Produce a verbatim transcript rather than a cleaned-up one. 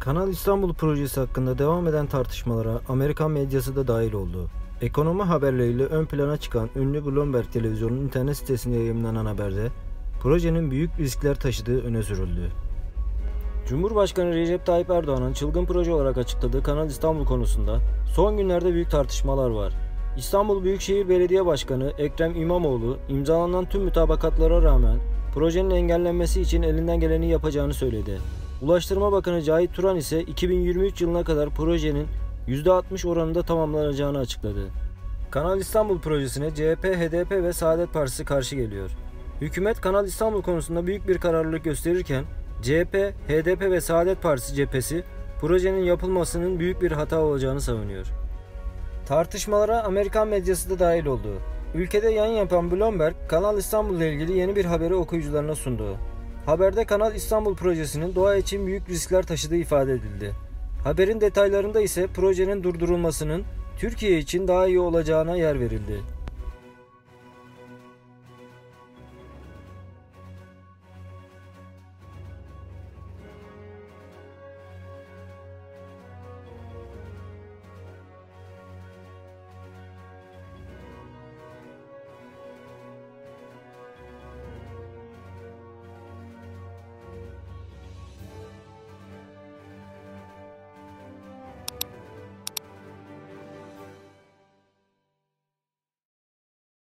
Kanal İstanbul projesi hakkında devam eden tartışmalara Amerikan medyası da dahil oldu. Ekonomi haberleriyle ön plana çıkan ünlü Bloomberg televizyonunun internet sitesinde yayımlanan haberde projenin büyük riskler taşıdığı öne sürüldü. Cumhurbaşkanı Recep Tayyip Erdoğan'ın çılgın proje olarak açıkladığı Kanal İstanbul konusunda son günlerde büyük tartışmalar var. İstanbul Büyükşehir Belediye Başkanı Ekrem İmamoğlu imzalanan tüm mütabakatlara rağmen projenin engellenmesi için elinden geleni yapacağını söyledi. Ulaştırma Bakanı Cahit Turan ise iki bin yirmi üç yılına kadar projenin yüzde altmış oranında tamamlanacağını açıkladı. Kanal İstanbul projesine C H P, H D P ve Saadet Partisi karşı geliyor. Hükümet Kanal İstanbul konusunda büyük bir kararlılık gösterirken C H P, H D P ve Saadet Partisi cephesi projenin yapılmasının büyük bir hata olacağını savunuyor. Tartışmalara Amerikan medyası da dahil oldu. Ülkede yayın yapan Bloomberg, Kanal İstanbul ile ilgili yeni bir haberi okuyucularına sundu. Haberde Kanal İstanbul projesinin doğa için büyük riskler taşıdığı ifade edildi. Haberin detaylarında ise projenin durdurulmasının Türkiye için daha iyi olacağına yer verildi.